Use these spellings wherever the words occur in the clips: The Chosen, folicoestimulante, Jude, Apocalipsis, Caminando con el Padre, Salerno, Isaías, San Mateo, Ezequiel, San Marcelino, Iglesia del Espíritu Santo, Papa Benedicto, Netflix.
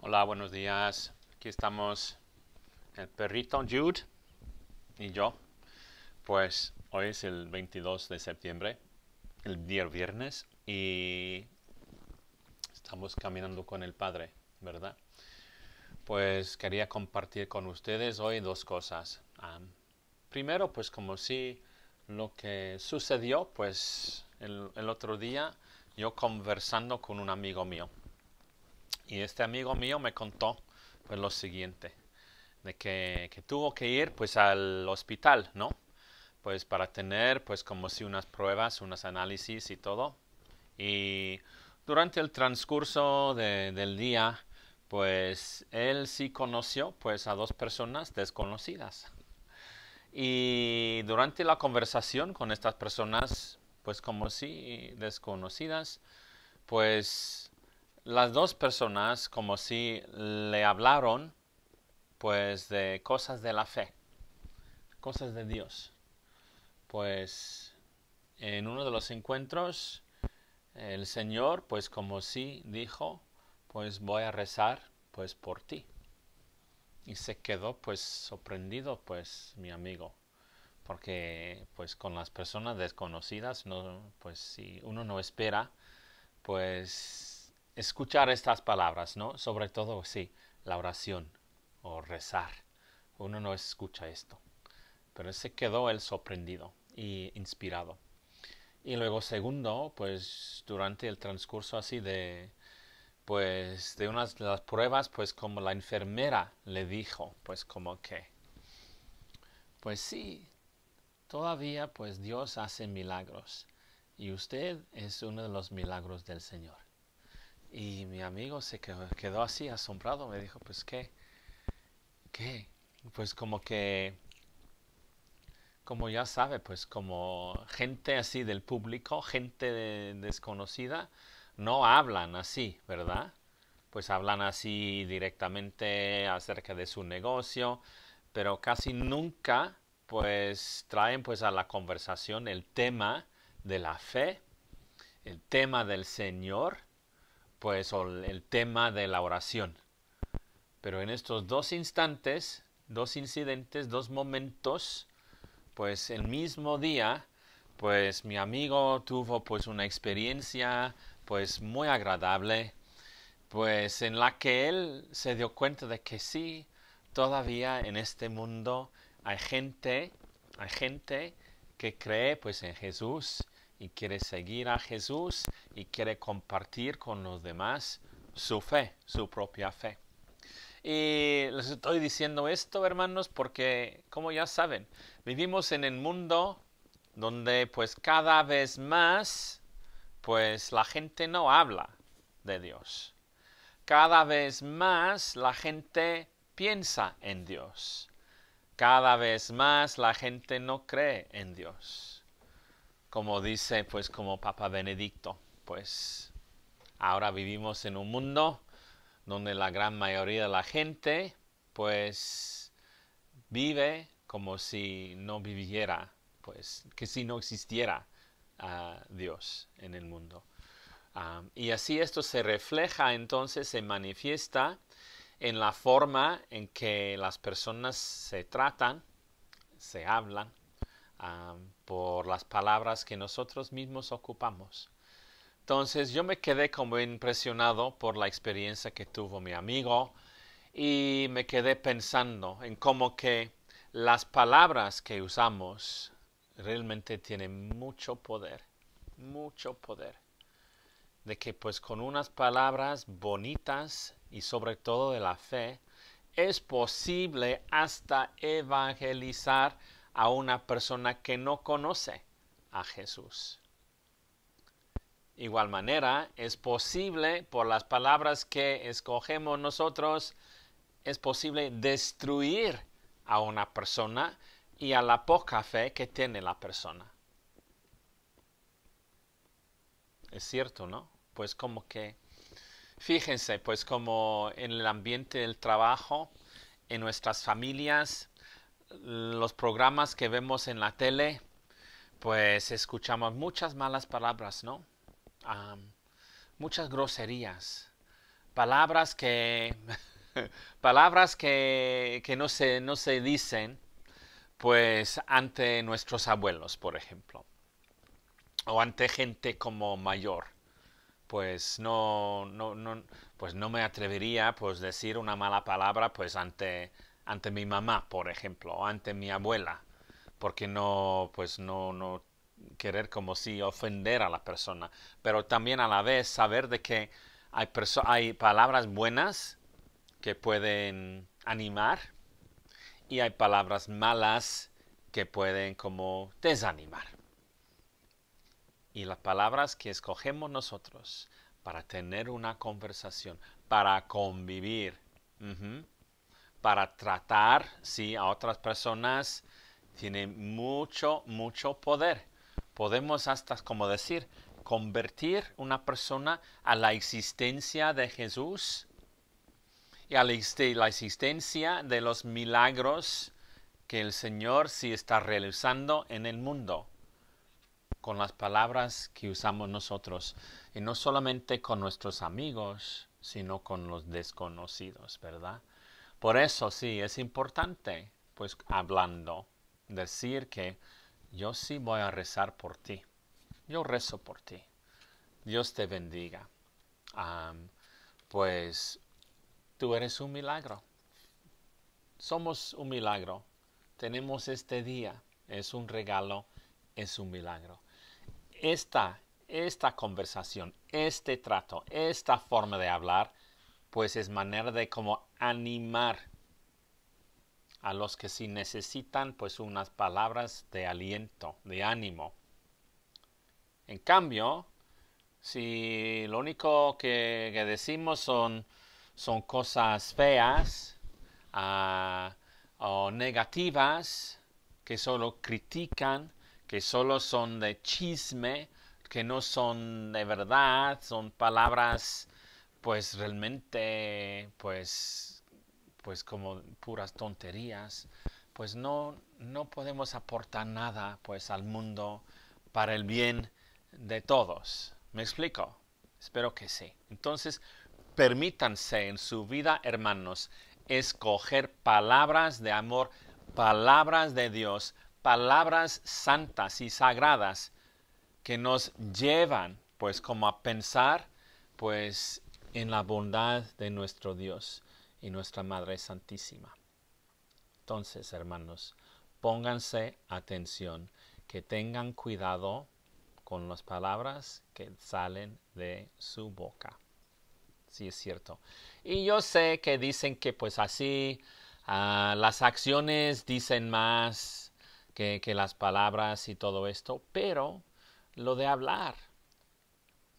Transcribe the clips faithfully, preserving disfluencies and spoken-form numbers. Hola, buenos días. Aquí estamos el perrito Jude y yo. Pues hoy es el veintidós de septiembre, el día viernes, y estamos caminando con el Padre, ¿verdad? Pues quería compartir con ustedes hoy dos cosas. Um, primero, pues como si lo que sucedió, pues el, el otro día yo conversando con un amigo mío. Y este amigo mío me contó pues lo siguiente, de que, que tuvo que ir pues al hospital, ¿no? Pues para tener pues como si unas pruebas, unos análisis y todo. Y durante el transcurso de, del día, pues él sí conoció pues a dos personas desconocidas. Y durante la conversación con estas personas pues como si desconocidas, pues las dos personas como si le hablaron pues de cosas de la fe, cosas de Dios. Pues en uno de los encuentros el Señor pues como si dijo, pues voy a rezar pues por ti. Y se quedó pues sorprendido pues mi amigo, porque pues con las personas desconocidas no, pues si uno no espera pues escuchar estas palabras, ¿no? Sobre todo, sí, la oración o rezar. Uno no escucha esto. Pero se quedó él sorprendido y inspirado. Y luego, segundo, pues durante el transcurso así de, pues, de unas de las pruebas, pues como la enfermera le dijo, pues como que, pues sí, todavía pues Dios hace milagros. Y usted es uno de los milagros del Señor. Y mi amigo se quedó, quedó así asombrado, me dijo, pues qué, qué, pues como que, como ya sabe, pues como gente así del público, gente de, desconocida, no hablan así, ¿verdad? Pues hablan así directamente acerca de su negocio, pero casi nunca pues traen pues a la conversación el tema de la fe, el tema del Señor, pues el tema de la oración. Pero en estos dos instantes, dos incidentes, dos momentos, pues el mismo día, pues mi amigo tuvo pues una experiencia pues muy agradable, pues en la que él se dio cuenta de que sí, todavía en este mundo hay gente, hay gente que cree pues en Jesús, y quiere seguir a Jesús y quiere compartir con los demás su fe, su propia fe. Y les estoy diciendo esto, hermanos, porque, como ya saben, vivimos en el mundo donde pues cada vez más pues la gente no habla de Dios. Cada vez más la gente piensa en Dios. Cada vez más la gente no cree en Dios. Como dice, pues, como Papa Benedicto, pues, ahora vivimos en un mundo donde la gran mayoría de la gente, pues, vive como si no viviera, pues, que si no existiera uh, Dios en el mundo. Um, y así esto se refleja, entonces, se manifiesta en la forma en que las personas se tratan, se hablan, Um, por las palabras que nosotros mismos ocupamos. Entonces yo me quedé como impresionado por la experiencia que tuvo mi amigo y me quedé pensando en cómo que las palabras que usamos realmente tienen mucho poder, mucho poder. De que pues con unas palabras bonitas y sobre todo de la fe es posible hasta evangelizar a una persona que no conoce a Jesús. De igual manera, es posible, por las palabras que escogemos nosotros, es posible destruir a una persona y a la poca fe que tiene la persona. Es cierto, ¿no? Pues como que, fíjense, pues como en el ambiente del trabajo, en nuestras familias, los programas que vemos en la tele, pues escuchamos muchas malas palabras, ¿no? Um, muchas groserías, palabras que, palabras que, que no se, no se dicen, pues ante nuestros abuelos, por ejemplo, o ante gente como mayor. Pues no, no, no, pues no me atrevería, pues, decir una mala palabra, pues, ante, ante mi mamá, por ejemplo, o ante mi abuela, porque no, pues, no, no querer como si ofender a la persona, pero también a la vez saber de que hay, hay palabras buenas que pueden animar, y hay palabras malas que pueden como desanimar. Y las palabras que escogemos nosotros para tener una conversación, para convivir, uh-huh, para tratar, sí, a otras personas, tiene mucho, mucho poder. Podemos hasta, como decir, convertir una persona a la existencia de Jesús y a la existencia de los milagros que el Señor sí está realizando en el mundo, con las palabras que usamos nosotros, y no solamente con nuestros amigos, sino con los desconocidos, ¿verdad? Por eso sí, es importante, pues, hablando, decir que yo sí voy a rezar por ti, yo rezo por ti, Dios te bendiga, um, pues... tú eres un milagro. Somos un milagro. Tenemos este día. Es un regalo. Es un milagro. Esta, esta conversación, este trato, esta forma de hablar, pues es manera de como animar a los que sí necesitan, pues, unas palabras de aliento, de ánimo. En cambio, si lo único que, que decimos son... son cosas feas uh, o negativas, que solo critican, que solo son de chisme, que no son de verdad, son palabras, pues, realmente, pues, pues como puras tonterías, pues no, no podemos aportar nada, pues, al mundo para el bien de todos. ¿Me explico? Espero que sí. Entonces, permítanse en su vida, hermanos, escoger palabras de amor, palabras de Dios, palabras santas y sagradas que nos llevan, pues, como a pensar, pues, en la bondad de nuestro Dios y nuestra Madre Santísima. Entonces, hermanos, pónganse atención, que tengan cuidado con las palabras que salen de su boca. Sí, es cierto. Y yo sé que dicen que, pues, así uh, las acciones dicen más que, que las palabras y todo esto, pero lo de hablar,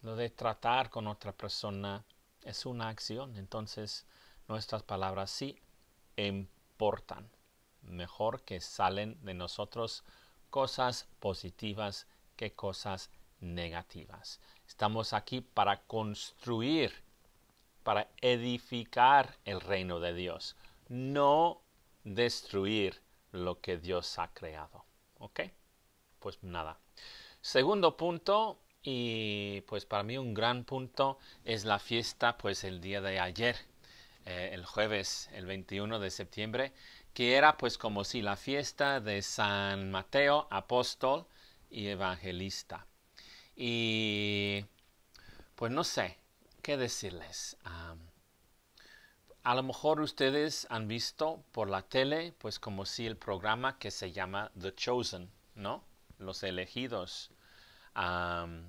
lo de tratar con otra persona es una acción. Entonces, nuestras palabras sí importan. Mejor que salen de nosotros cosas positivas que cosas negativas. Estamos aquí para construir, para edificar el reino de Dios, no destruir lo que Dios ha creado. ¿Ok? Pues nada. Segundo punto, y pues para mí un gran punto, es la fiesta, pues, el día de ayer, eh, el jueves, el veintiuno de septiembre, que era, pues, como si la fiesta de San Mateo, apóstol y evangelista. Y pues no sé qué decirles. Um, a lo mejor ustedes han visto por la tele, pues, como si el programa que se llama The Chosen, ¿no? Los elegidos. Um,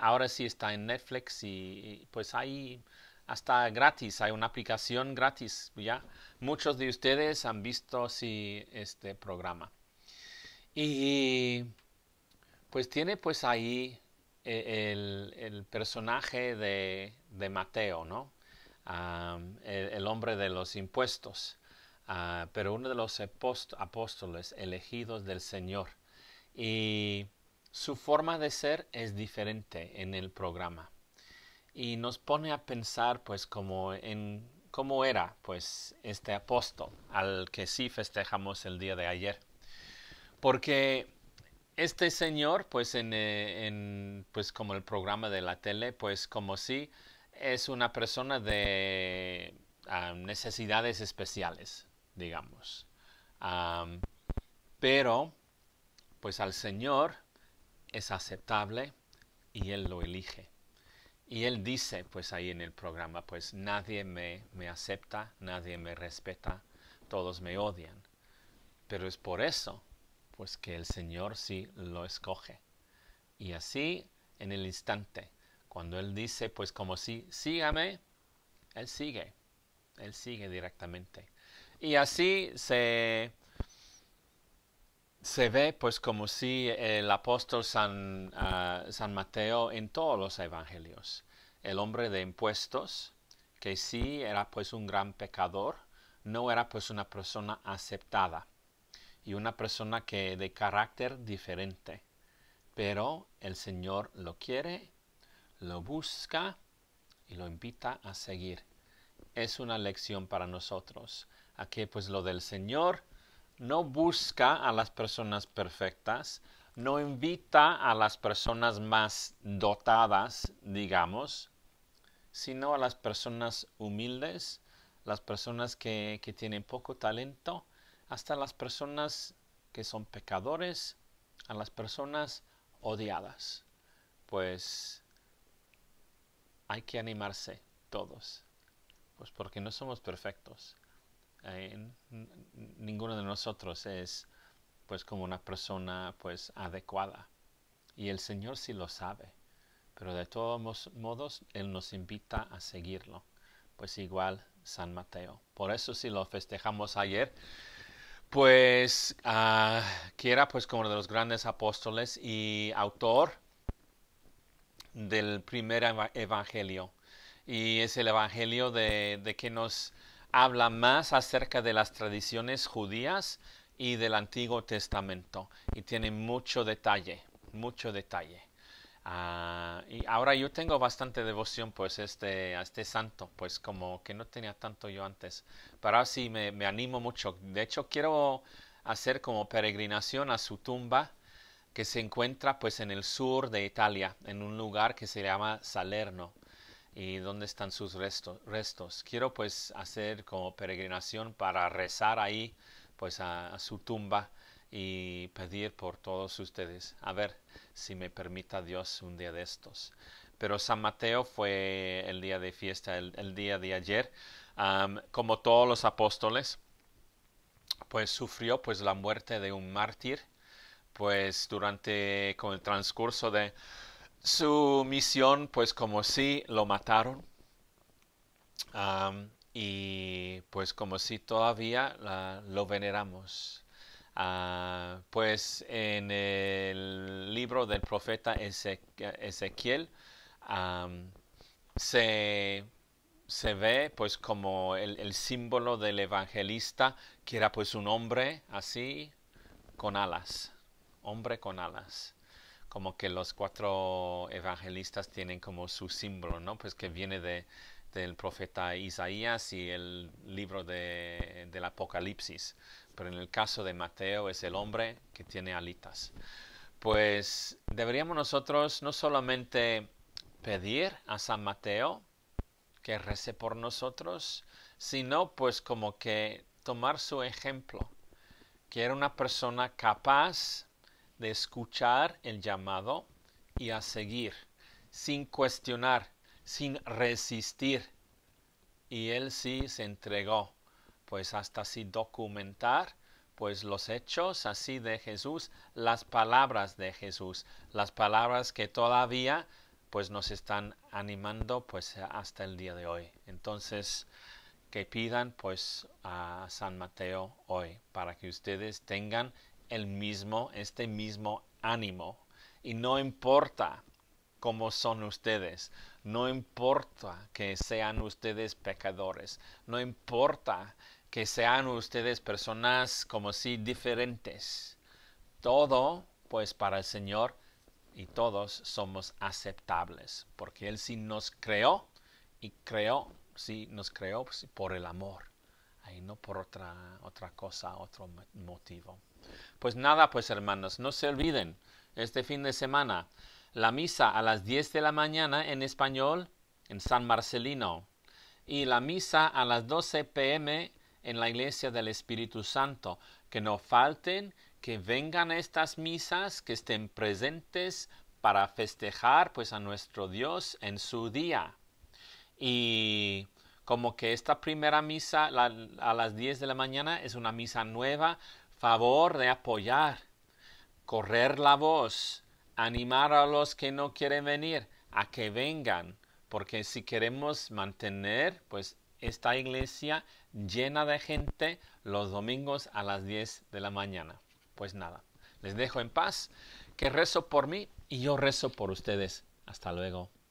ahora sí está en Netflix, y, y pues ahí hasta gratis, hay una aplicación gratis, ¿ya? Muchos de ustedes han visto, sí, este programa. Y pues tiene, pues, ahí El, el personaje de, de Mateo, ¿no? Um, el, el hombre de los impuestos, uh, pero uno de los apóstoles elegidos del Señor. Y su forma de ser es diferente en el programa. Y nos pone a pensar, pues, como en cómo era, pues, este apóstol al que sí festejamos el día de ayer. Porque este señor, pues, en, en, pues como el programa de la tele, pues como si es una persona de uh, necesidades especiales, digamos. Um, pero, pues al Señor es aceptable y Él lo elige. Y Él dice, pues ahí en el programa, pues nadie me, me acepta, nadie me respeta, todos me odian. Pero es por eso, pues que el Señor sí lo escoge. Y así, en el instante, cuando Él dice, pues como si, sígame, Él sigue. Él sigue directamente. Y así se, se ve, pues como si el apóstol San, uh, San Mateo en todos los evangelios, el hombre de impuestos, que sí era pues un gran pecador, no era pues una persona aceptada. Y una persona que de carácter diferente. Pero el Señor lo quiere, lo busca y lo invita a seguir. Es una lección para nosotros. Aquí pues lo del Señor no busca a las personas perfectas, no invita a las personas más dotadas, digamos, sino a las personas humildes, las personas que, que tienen poco talento, hasta las personas que son pecadores, a las personas odiadas. Pues hay que animarse todos, pues porque no somos perfectos. Eh, ninguno de nosotros es pues como una persona pues adecuada. Y el Señor sí lo sabe, pero de todos modos Él nos invita a seguirlo. Pues igual San Mateo. Por eso sí lo festejamos ayer. Pues, uh, que era pues como uno de los grandes apóstoles y autor del primer ev evangelio. Y es el evangelio de, de que nos habla más acerca de las tradiciones judías y del Antiguo Testamento. Y tiene mucho detalle, mucho detalle. Uh, y ahora yo tengo bastante devoción pues este, a este santo, pues como que no tenía tanto yo antes, pero ahora sí me, me animo mucho. De hecho quiero hacer como peregrinación a su tumba, que se encuentra pues en el sur de Italia, en un lugar que se llama Salerno, y donde están sus restos, restos. Quiero pues hacer como peregrinación para rezar ahí pues a, a su tumba y pedir por todos ustedes, a ver si me permita Dios un día de estos. Pero San Mateo fue el día de fiesta, el, el día de ayer. Um, como todos los apóstoles, pues sufrió pues la muerte de un mártir, pues durante, con el transcurso de su misión, pues como si lo mataron. Um, y pues como si todavía la, lo veneramos. Uh, pues en el libro del profeta Ezequiel um, se, se ve pues como el, el símbolo del evangelista, que era pues un hombre así con alas, hombre con alas, como que los cuatro evangelistas tienen como su símbolo, ¿no? Pues que viene de, del profeta Isaías y el libro de, del Apocalipsis. Pero en el caso de Mateo es el hombre que tiene alitas. Pues deberíamos nosotros no solamente pedir a San Mateo que rece por nosotros, sino pues como que tomar su ejemplo, que era una persona capaz de escuchar el llamado y a seguir, sin cuestionar, sin resistir. Y él sí se entregó. Pues hasta así documentar pues los hechos así de Jesús, las palabras de Jesús, las palabras que todavía pues nos están animando pues hasta el día de hoy. Entonces que pidan pues a San Mateo hoy para que ustedes tengan el mismo, este mismo ánimo, y no importa como son ustedes, no importa que sean ustedes pecadores, no importa que sean ustedes personas como si diferentes. Todo pues para el Señor, y todos somos aceptables, porque Él sí nos creó, y creó, sí nos creó por el amor. y no por otra, otra cosa, otro motivo. Pues nada, pues hermanos, no se olviden, este fin de semana, la misa a las diez de la mañana en español en San Marcelino y la misa a las doce p m en la Iglesia del Espíritu Santo. Que no falten, que vengan a estas misas, que estén presentes para festejar pues a nuestro Dios en su día. Y como que esta primera misa la, a las diez de la mañana es una misa nueva, favor de apoyar, correr la voz, animar a los que no quieren venir a que vengan, porque si queremos mantener pues esta iglesia llena de gente los domingos a las diez de la mañana. Pues nada, les dejo en paz, que rezo por mí y yo rezo por ustedes. Hasta luego.